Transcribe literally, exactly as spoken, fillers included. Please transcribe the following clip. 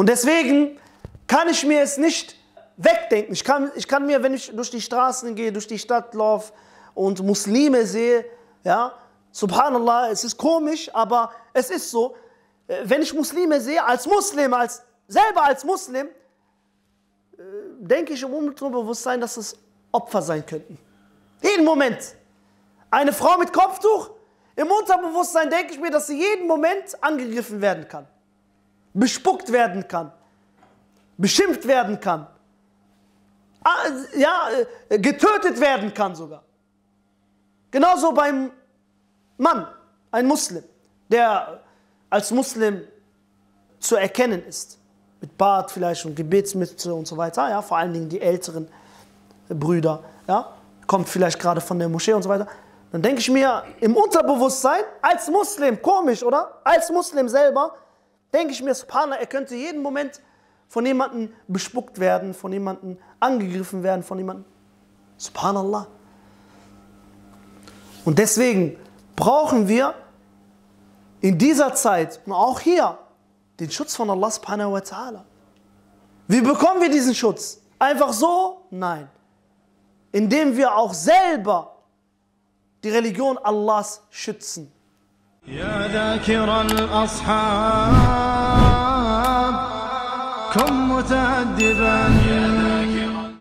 Und deswegen kann ich mir es nicht wegdenken. Ich kann, ich kann mir, wenn ich durch die Straßen gehe, durch die Stadt laufe und Muslime sehe, ja, Subhanallah, es ist komisch, aber es ist so, wenn ich Muslime sehe, als Muslim, als, selber als Muslim, denke ich im Unterbewusstsein, dass es Opfer sein könnten. Jeden Moment. Eine Frau mit Kopftuch, im Unterbewusstsein denke ich mir, dass sie jeden Moment angegriffen werden kann, bespuckt werden kann, beschimpft werden kann, ja, getötet werden kann sogar. Genauso beim Mann, ein Muslim, der als Muslim zu erkennen ist, mit Bart vielleicht und Gebetsmütze und so weiter, ja, vor allen Dingen die älteren Brüder, ja, kommt vielleicht gerade von der Moschee und so weiter, dann denke ich mir im Unterbewusstsein, als Muslim, komisch, oder? Als Muslim selber, denke ich mir, Subhanallah, er könnte jeden Moment von jemandem bespuckt werden, von jemandem angegriffen werden, von jemandem. Subhanallah. Und deswegen brauchen wir in dieser Zeit und auch hier den Schutz von Allah Subhanahu wa ta'ala. Wie bekommen wir diesen Schutz? Einfach so? Nein. Indem wir auch selber die Religion Allahs schützen. Ja, komm,